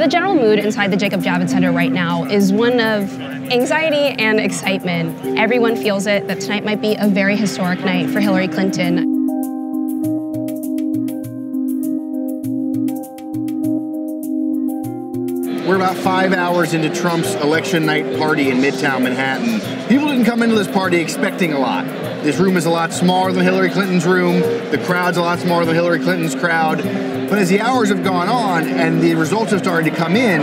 The general mood inside the Jacob Javits Center right now is one of anxiety and excitement. Everyone feels it, that tonight might be a very historic night for Hillary Clinton. We're about 5 hours into Trump's election night party in Midtown Manhattan. People didn't come into this party expecting a lot. This room is a lot smaller than Hillary Clinton's room. The crowd's a lot smaller than Hillary Clinton's crowd. But as the hours have gone on and the results have started to come in,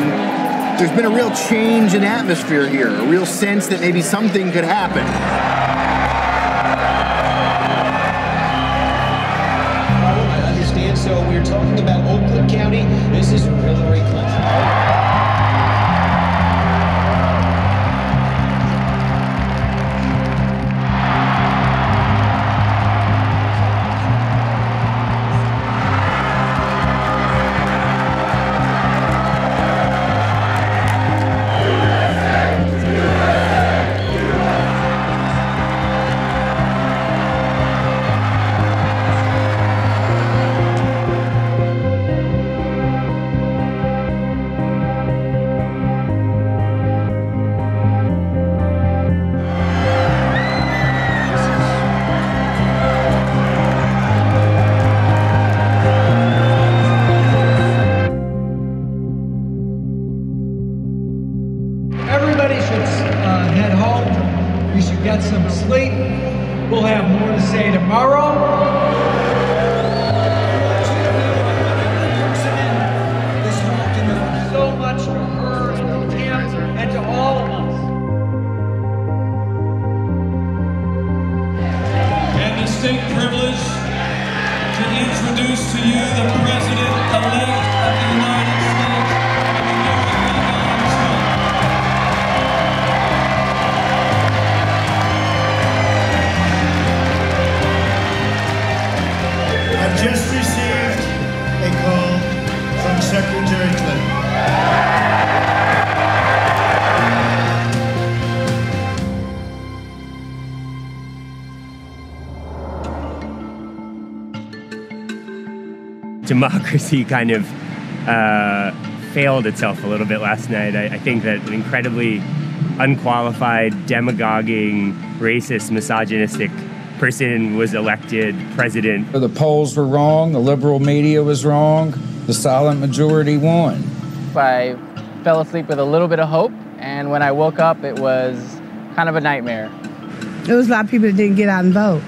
there's been a real change in atmosphere here, a real sense that maybe something could happen. So we're talking about Oakland County. This is Hillary Clinton. Democracy kind of failed itself a little bit last night. I think that an incredibly unqualified, demagoguing, racist, misogynistic person was elected president. The polls were wrong, the liberal media was wrong, the silent majority won. I fell asleep with a little bit of hope, and when I woke up, it was kind of a nightmare. There was a lot of people that didn't get out and vote.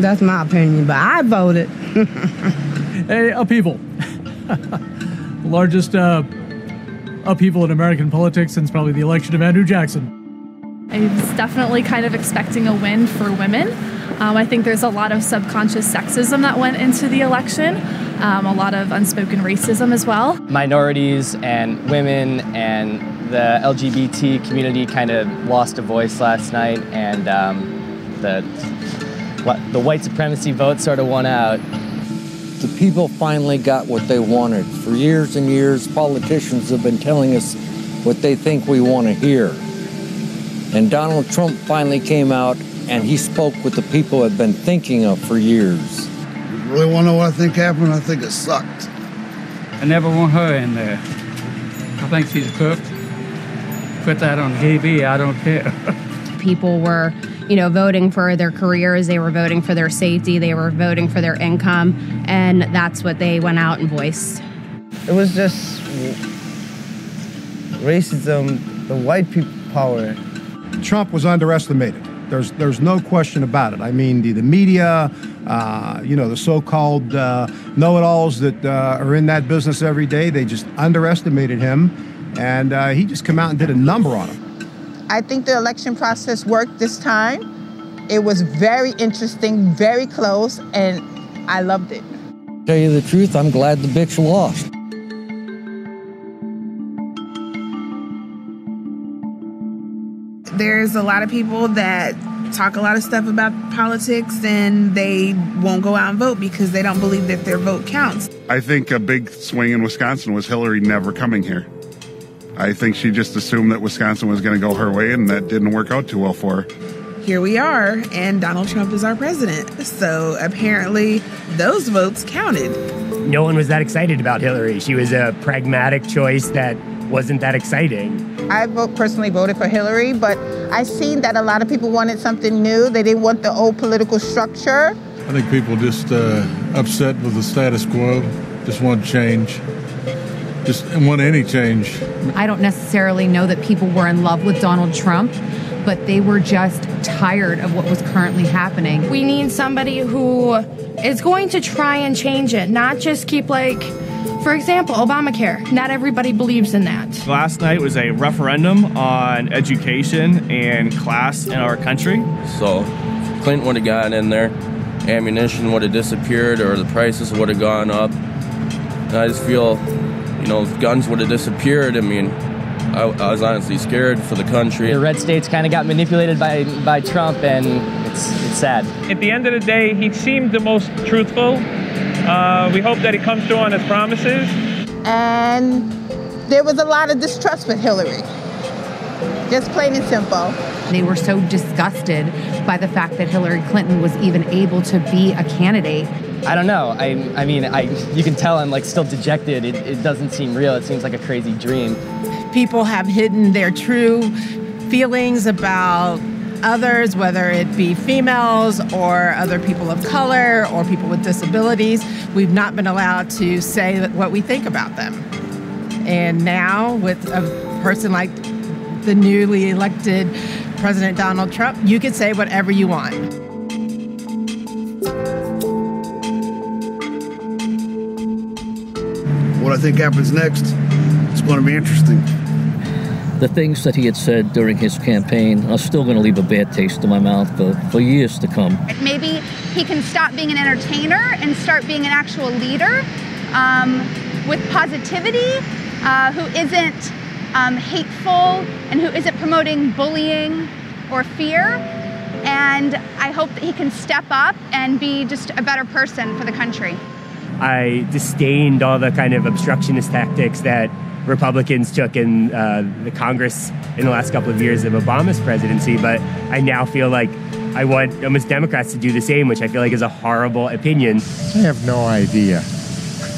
That's my opinion, but I voted. Hey, upheaval. Largest upheaval in American politics since probably the election of Andrew Jackson. I was definitely kind of expecting a win for women. I think there's a lot of subconscious sexism that went into the election, a lot of unspoken racism as well. Minorities and women and the LGBT community kind of lost a voice last night, and the white supremacy vote sort of won out. The people finally got what they wanted. For years and years, politicians have been telling us what they think we want to hear. And Donald Trump finally came out and he spoke what the people had been thinking of for years. You really want to know what I think happened? I think it sucked. I never want her in there. I think she's cooked. Put that on TV, I don't care. People were, voting for their careers, they were voting for their safety, they were voting for their income, and that's what they went out and voiced. It was just racism, the white people power. Trump was underestimated. There's no question about it. I mean, the media, the so-called know-it-alls that are in that business every day, they just underestimated him, and he just came out and did a number on him. I think the election process worked this time. It was very interesting, very close, and I loved it. To tell you the truth, I'm glad the bitch lost. There's a lot of people that talk a lot of stuff about politics and they won't go out and vote because they don't believe that their vote counts. I think a big swing in Wisconsin was Hillary never coming here. I think she just assumed that Wisconsin was going to go her way, and that didn't work out too well for her. here we are, and Donald Trump is our president. So apparently those votes counted. No one was that excited about Hillary. She was a pragmatic choice that wasn't that exciting. I personally voted for Hillary, but I seen that a lot of people wanted something new. They didn't want the old political structure. I think people just upset with the status quo, just want change, just want any change. I don't necessarily know that people were in love with Donald Trump, but they were just tired of what was currently happening. We need somebody who is going to try and change it, not just keep like, for example, Obamacare. Not everybody believes in that. Last night was a referendum on education and class in our country. So Clinton would have gotten in there, ammunition would have disappeared, or the prices would have gone up. And I just feel, you know, guns would have disappeared. I mean, I was honestly scared for the country. The red states kind of got manipulated by Trump, and it's sad. At the end of the day, he seemed the most truthful. We hope that he comes through on his promises. And there was a lot of distrust with Hillary, just plain and simple. They were so disgusted by the fact that Hillary Clinton was even able to be a candidate. I don't know. I mean, you can tell I'm like still dejected. It doesn't seem real. It seems like a crazy dream. People have hidden their true feelings about others, whether it be females or other people of color or people with disabilities. We've not been allowed to say what we think about them. And now with a person like the newly elected President Donald Trump, you can say whatever you want. What I think happens next is going to be interesting. The things that he had said during his campaign are still going to leave a bad taste in my mouth for years to come. Maybe he can stop being an entertainer and start being an actual leader with positivity, who isn't hateful and who isn't promoting bullying or fear. And I hope that he can step up and be just a better person for the country. I disdained all the kind of obstructionist tactics that Republicans took in the Congress in the last couple of years of Obama's presidency, but I now feel like I want almost Democrats to do the same, which I feel like is a horrible opinion. I have no idea.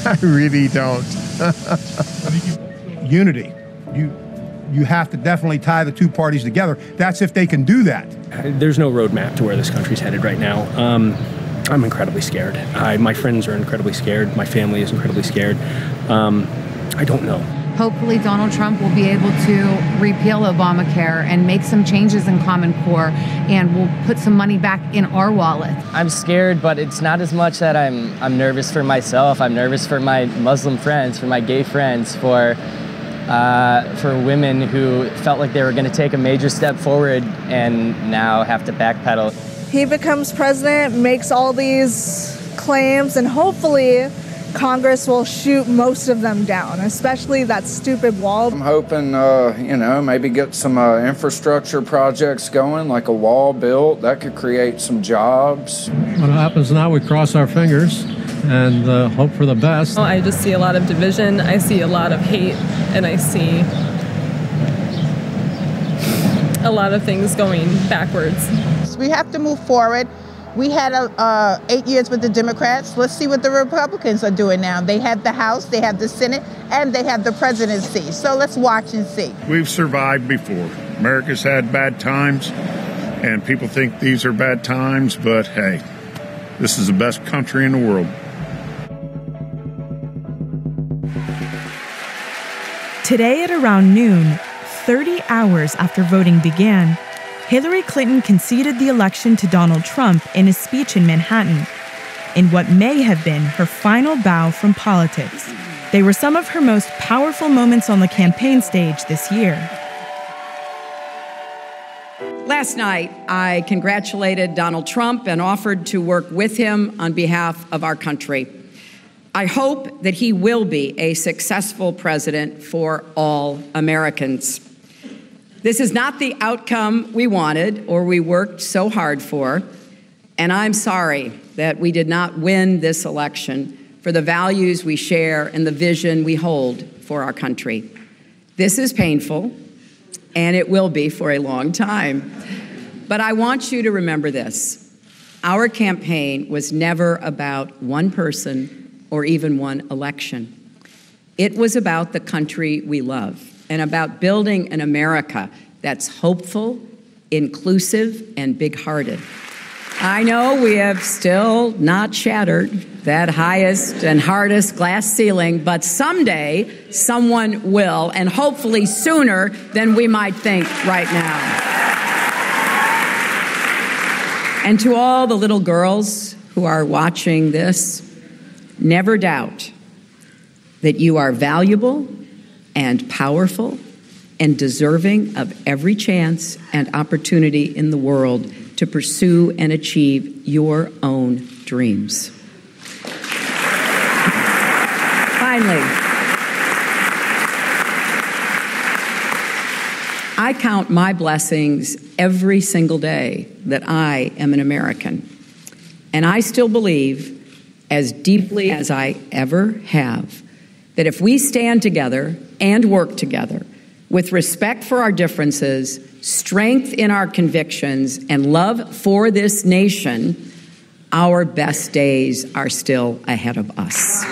I really don't. Unity. You have to definitely tie the two parties together. That's if they can do that. There's no roadmap to where this country's headed right now. I'm incredibly scared. My friends are incredibly scared. My family is incredibly scared. I don't know. Hopefully Donald Trump will be able to repeal Obamacare and make some changes in Common Core, and we'll put some money back in our wallet. I'm scared, but it's not as much that I'm nervous for myself. I'm nervous for my Muslim friends, for my gay friends, for women who felt like they were going to take a major step forward and now have to backpedal. He becomes president, makes all these claims, and hopefully Congress will shoot most of them down, especially that stupid wall. I'm hoping, you know, maybe get some infrastructure projects going, like a wall built. That could create some jobs. What happens now, we cross our fingers and hope for the best. Well, I just see a lot of division, I see a lot of hate, and I see a lot of things going backwards. We have to move forward. We had 8 years with the Democrats. Let's see what the Republicans are doing now. They have the House, they have the Senate, and they have the presidency. So let's watch and see. We've survived before. America's had bad times, and people think these are bad times, but hey, this is the best country in the world. Today at around noon, 30 hours after voting began, Hillary Clinton conceded the election to Donald Trump in his speech in Manhattan, in what may have been her final bow from politics. They were some of her most powerful moments on the campaign stage this year. Last night, I congratulated Donald Trump and offered to work with him on behalf of our country. I hope that he will be a successful president for all Americans. This is not the outcome we wanted or we worked so hard for, and I'm sorry that we did not win this election for the values we share and the vision we hold for our country. This is painful, and it will be for a long time. But I want you to remember this. Our campaign was never about one person or even one election. It was about the country we love and about building an America that's hopeful, inclusive, and big-hearted. I know we have still not shattered that highest and hardest glass ceiling, but someday someone will, and hopefully sooner than we might think right now. And to all the little girls who are watching this, never doubt that you are valuable and powerful and deserving of every chance and opportunity in the world to pursue and achieve your own dreams. Finally, I count my blessings every single day that I am an American. And I still believe, as deeply as I ever have, that if we stand together and work together, with respect for our differences, strength in our convictions, and love for this nation, our best days are still ahead of us.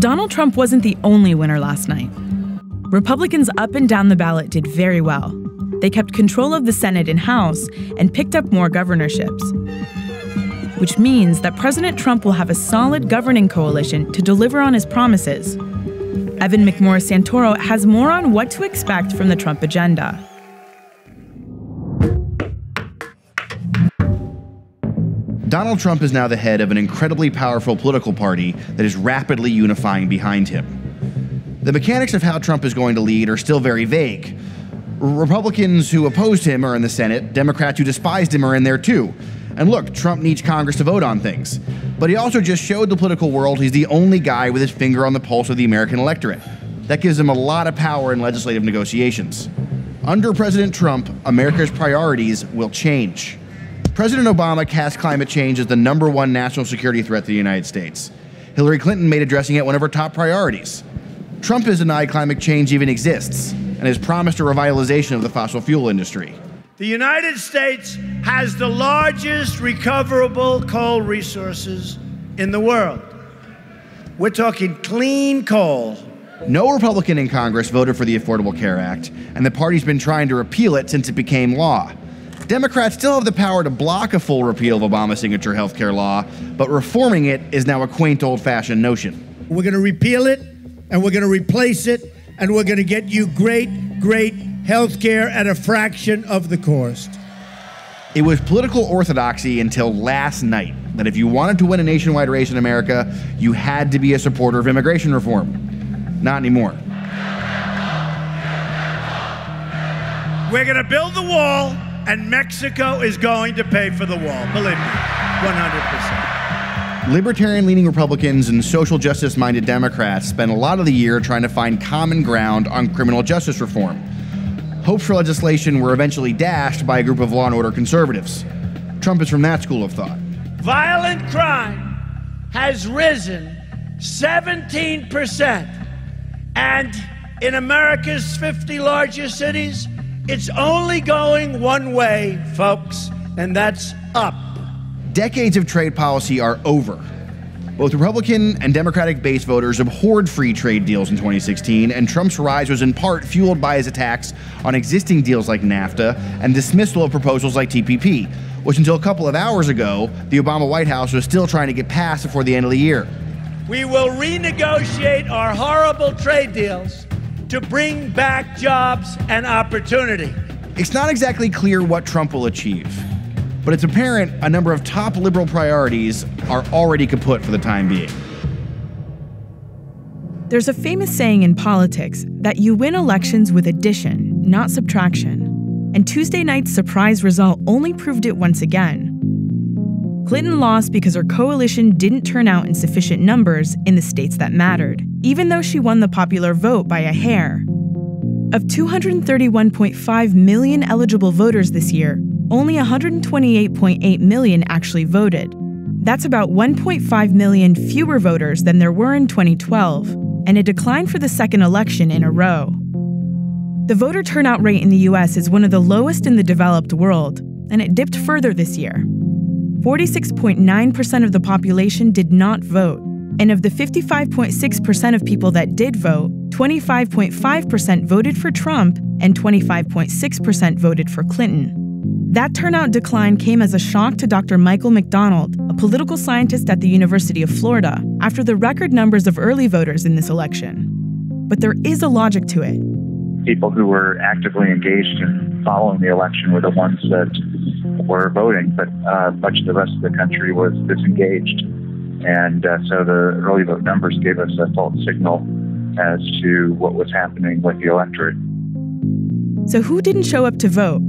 Donald Trump wasn't the only winner last night. Republicans up and down the ballot did very well. They kept control of the Senate and House and picked up more governorships, which means that President Trump will have a solid governing coalition to deliver on his promises. Evan McMorris-Santoro has more on what to expect from the Trump agenda. Donald Trump is now the head of an incredibly powerful political party that is rapidly unifying behind him. The mechanics of how Trump is going to lead are still very vague. Republicans who opposed him are in the Senate. Democrats who despised him are in there, too. And look, Trump needs Congress to vote on things. But he also just showed the political world he's the only guy with his finger on the pulse of the American electorate. That gives him a lot of power in legislative negotiations. Under President Trump, America's priorities will change. President Obama cast climate change as the #1 national security threat to the United States. Hillary Clinton made addressing it one of her top priorities. Trump has denied climate change even exists and has promised a revitalization of the fossil fuel industry. The United States has the largest recoverable coal resources in the world. We're talking clean coal. No Republican in Congress voted for the Affordable Care Act, and the party's been trying to repeal it since it became law. Democrats still have the power to block a full repeal of Obama's signature health care law, but reforming it is now a quaint, old-fashioned notion. We're going to repeal it, and we're going to replace it, and we're going to get you great, great health care at a fraction of the cost. It was political orthodoxy until last night that if you wanted to win a nationwide race in America, you had to be a supporter of immigration reform. Not anymore. We're going to build the wall, and Mexico is going to pay for the wall. Believe me, 100%. Libertarian-leaning Republicans and social justice-minded Democrats spent a lot of the year trying to find common ground on criminal justice reform. Hopes for legislation were eventually dashed by a group of law and order conservatives. Trump is from that school of thought. Violent crime has risen 17%, and in America's 50 largest cities, it's only going one way, folks, and that's up. Decades of trade policy are over. Both Republican and Democratic base voters abhorred free trade deals in 2016, and Trump's rise was in part fueled by his attacks on existing deals like NAFTA and dismissal of proposals like TPP, which until a couple of hours ago, the Obama White House was still trying to get passed before the end of the year. We will renegotiate our horrible trade deals to bring back jobs and opportunity. It's not exactly clear what Trump will achieve, but it's apparent a number of top liberal priorities are already kaput for the time being. There's a famous saying in politics that you win elections with addition, not subtraction. And Tuesday night's surprise result only proved it once again. Clinton lost because her coalition didn't turn out in sufficient numbers in the states that mattered, even though she won the popular vote by a hair. Of 231.5 million eligible voters this year, only 128.8 million actually voted, That's about 1.5 million fewer voters than there were in 2012, and a decline for the second election in a row. The voter turnout rate in the U.S. is one of the lowest in the developed world, and it dipped further this year. 46.9% of the population did not vote, and of the 55.6% of people that did vote, 25.5% voted for Trump and 25.6% voted for Clinton. That turnout decline came as a shock to Dr. Michael McDonald, a political scientist at the University of Florida, after the record numbers of early voters in this election. But there is a logic to it. People who were actively engaged in following the election were the ones that were voting, but much of the rest of the country was disengaged. And so the early vote numbers gave us a false signal as to what was happening with the electorate. So who didn't show up to vote?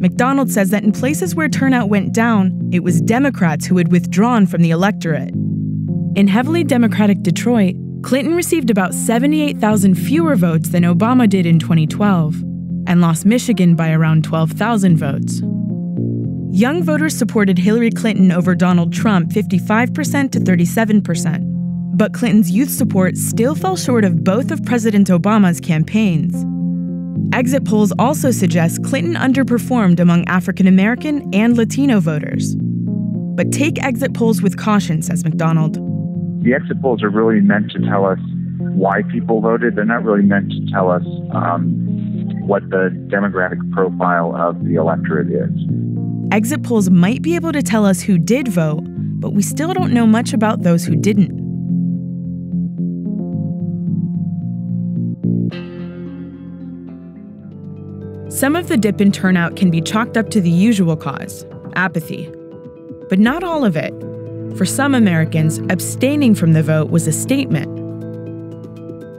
McDonald says that in places where turnout went down, it was Democrats who had withdrawn from the electorate. In heavily Democratic Detroit, Clinton received about 78,000 fewer votes than Obama did in 2012, and lost Michigan by around 12,000 votes. Young voters supported Hillary Clinton over Donald Trump 55% to 37%, but Clinton's youth support still fell short of both of President Obama's campaigns. Exit polls also suggest Clinton underperformed among African American and Latino voters. But take exit polls with caution, says McDonald. The exit polls are really meant to tell us why people voted. They're not really meant to tell us what the demographic profile of the electorate is. Exit polls might be able to tell us who did vote, but we still don't know much about those who didn't. Some of the dip in turnout can be chalked up to the usual cause, apathy. But not all of it. For some Americans, abstaining from the vote was a statement.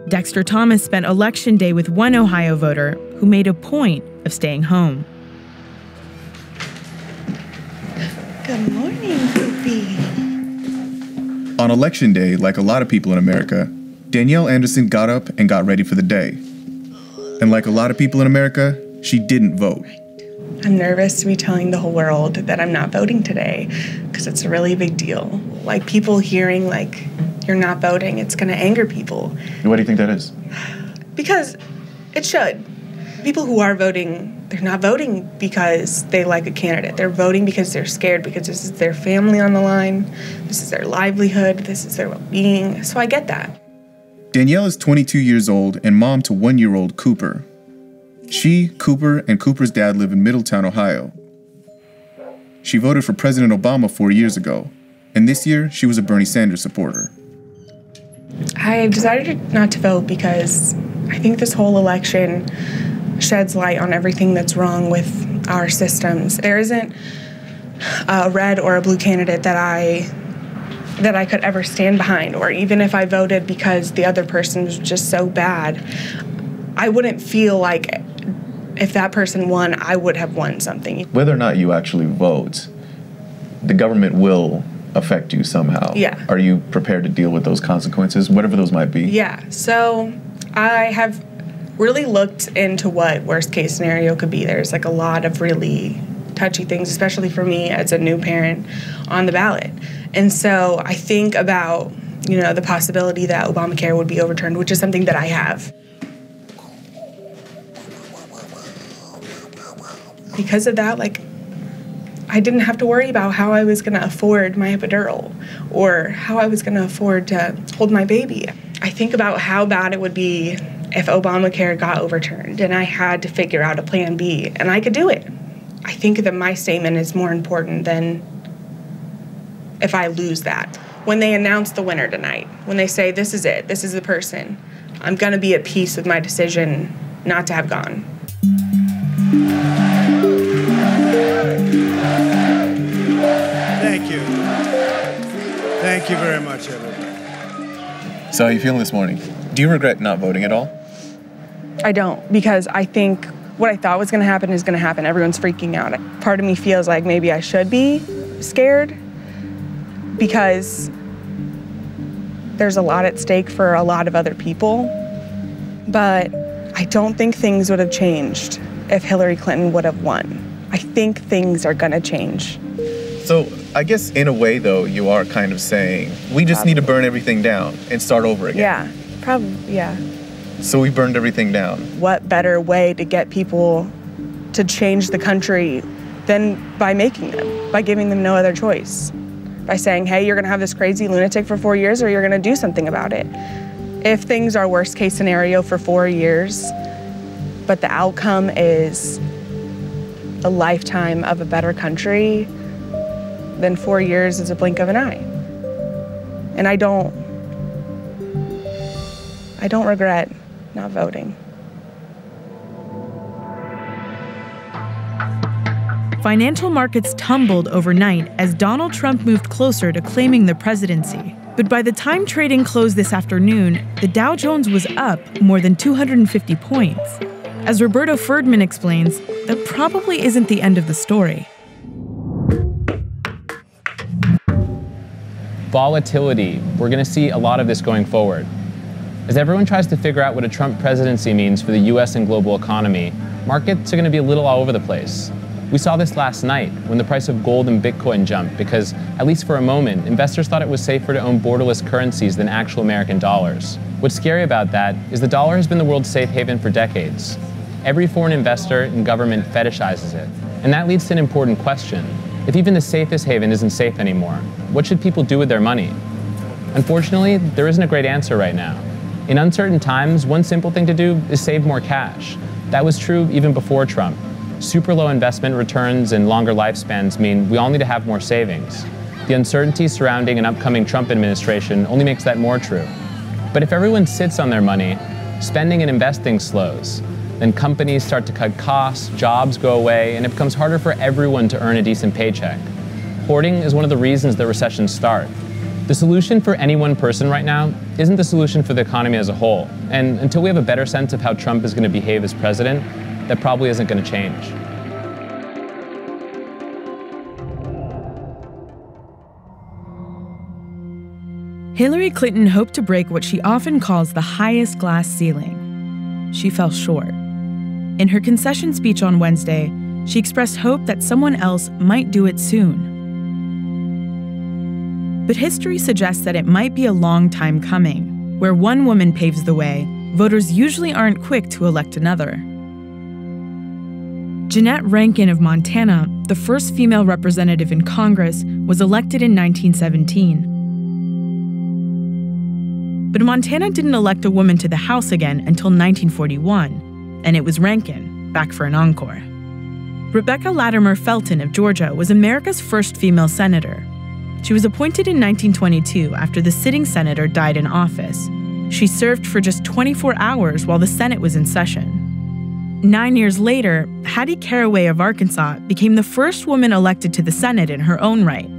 Dexter Thomas spent Election Day with one Ohio voter who made a point of staying home. Good morning, Cooper. On Election Day, like a lot of people in America, Danielle Anderson got up and got ready for the day. And like a lot of people in America, she didn't vote. I'm nervous to be telling the whole world that I'm not voting today, because it's a really big deal. Like, people hearing, like, you're not voting, it's going to anger people. Why do you think that is? Because it should. People who are voting, they're not voting because they like a candidate. They're voting because they're scared, because this is their family on the line, this is their livelihood, this is their well-being. So I get that. Danielle is 22 years old and mom to one-year-old Cooper. She, Cooper, and Cooper's dad live in Middletown, Ohio. She voted for President Obama 4 years ago, and this year she was a Bernie Sanders supporter. I decided not to vote because I think this whole election sheds light on everything that's wrong with our systems. There isn't a red or a blue candidate that I could ever stand behind, or even if I voted because the other person was just so bad, I wouldn't feel like if that person won, I would have won something. Whether or not you actually vote, the government will affect you somehow. Yeah. Are you prepared to deal with those consequences, whatever those might be? Yeah, so I have really looked into what worst case scenario could be. There's like a lot of really touchy things, especially for me as a new parent, on the ballot. And so I think about, you know, the possibility that Obamacare would be overturned, which is something that I have. Because of that, like, I didn't have to worry about how I was gonna afford my epidural or how I was gonna afford to hold my baby. I think about how bad it would be if Obamacare got overturned and I had to figure out a plan B, and I could do it. I think that my statement is more important than if I lose that. When they announce the winner tonight, when they say, this is it, this is the person, I'm gonna be at peace with my decision not to have gone. Thank you. Thank you very much, everybody. So how are you feeling this morning? Do you regret not voting at all? I don't, because I think what I thought was going to happen is going to happen. Everyone's freaking out. Part of me feels like maybe I should be scared, because there's a lot at stake for a lot of other people. But I don't think things would have changed if Hillary Clinton would have won. I think things are going to change. So I guess in a way, though, you are kind of saying, we just need to burn everything down and start over again. Yeah, probably, yeah. So we burned everything down. What better way to get people to change the country than by making them, by giving them no other choice, by saying, hey, you're going to have this crazy lunatic for 4 years or you're going to do something about it. If things are worst case scenario for 4 years, but the outcome is a lifetime of a better country, then 4 years is a blink of an eye. And I don't regret not voting. Financial markets tumbled overnight as Donald Trump moved closer to claiming the presidency. But by the time trading closed this afternoon, the Dow Jones was up more than 250 points. As Roberto Ferdman explains, that probably isn't the end of the story. Volatility. We're going to see a lot of this going forward. As everyone tries to figure out what a Trump presidency means for the US and global economy, markets are going to be a little all over the place. We saw this last night when the price of gold and Bitcoin jumped because, at least for a moment, investors thought it was safer to own borderless currencies than actual American dollars. What's scary about that is the dollar has been the world's safe haven for decades. Every foreign investor and government fetishizes it. And that leads to an important question. If even the safest haven isn't safe anymore, what should people do with their money? Unfortunately, there isn't a great answer right now. In uncertain times, one simple thing to do is save more cash. That was true even before Trump. Super low investment returns and longer lifespans mean we all need to have more savings. The uncertainty surrounding an upcoming Trump administration only makes that more true. But if everyone sits on their money, spending and investing slows. Then companies start to cut costs, jobs go away, and it becomes harder for everyone to earn a decent paycheck. Hoarding is one of the reasons that recessions start. The solution for any one person right now isn't the solution for the economy as a whole. And until we have a better sense of how Trump is going to behave as president, that probably isn't going to change. Hillary Clinton hoped to break what she often calls the highest glass ceiling. She fell short. In her concession speech on Wednesday, she expressed hope that someone else might do it soon. But history suggests that it might be a long time coming. Where one woman paves the way, voters usually aren't quick to elect another. Jeanette Rankin of Montana, the first female representative in Congress, was elected in 1917. But Montana didn't elect a woman to the House again until 1941. And it was Rankin, back for an encore. Rebecca Latimer Felton of Georgia was America's first female senator. She was appointed in 1922 after the sitting senator died in office. She served for just 24 hours while the Senate was in session. 9 years later, Hattie Caraway of Arkansas became the first woman elected to the Senate in her own right.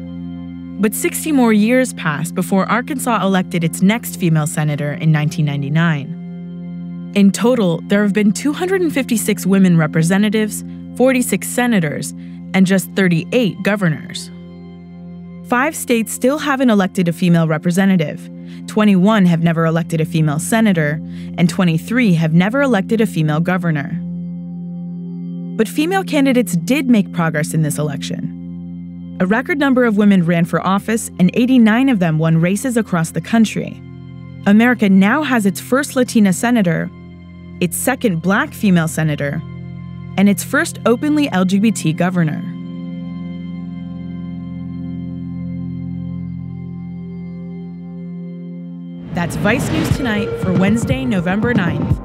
But 60 more years passed before Arkansas elected its next female senator in 1999. In total, there have been 256 women representatives, 46 senators, and just 38 governors. 5 states still haven't elected a female representative, 21 have never elected a female senator, and 23 have never elected a female governor. But female candidates did make progress in this election. A record number of women ran for office, and 89 of them won races across the country. America now has its first Latina senator, its second black female senator, and its first openly LGBT governor. That's Vice News Tonight for Wednesday, November 9th.